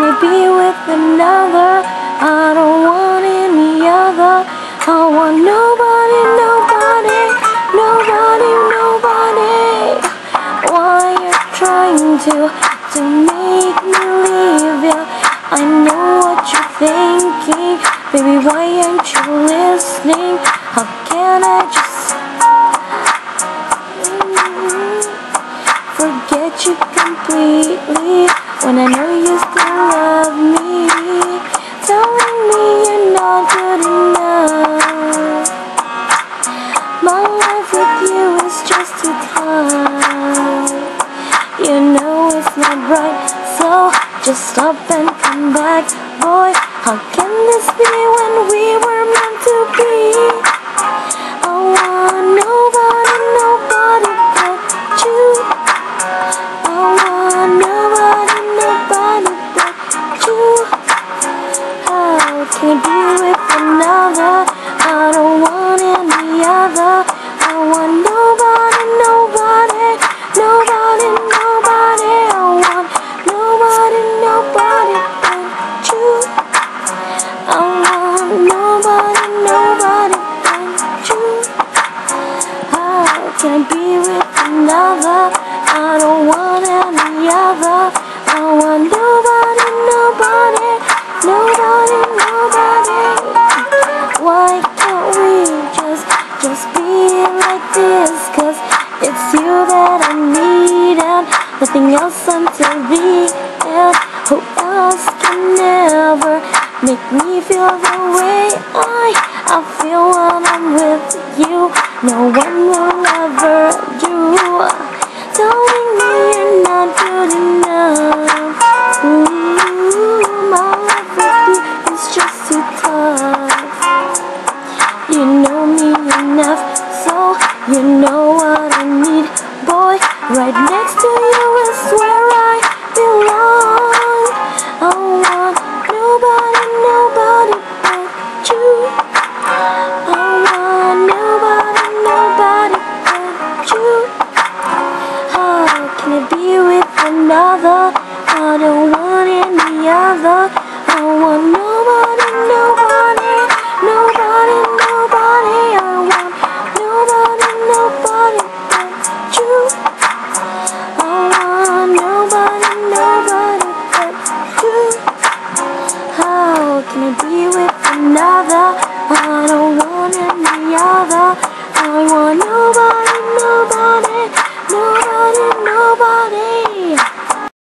me be with another. I don't want any other. I want nobody, nobody, nobody, nobody. Why you're trying to make me leave you? I know what you're thinking, baby, why aren't you listening? How can I just forget you completely when I know you still love me? Telling me you're not good enough. My life with you is just too tough. You know it's not right, so just stop and come back, boy. How can this be when we were meant to be? I want nobody, nobody but you. I want nobody, nobody but you. How can you be with another? I don't want any other. I want nobody, nobody, nobody, nobody. I want nobody, nobody but you. I want nobody, nobody but you. How can I be with another? I don't want any other. I want nobody, nobody, nobody, nobody. Why can't we just be like this? 'Cause it's you that I need and nothing else until the end. Who else can ever make me feel the way?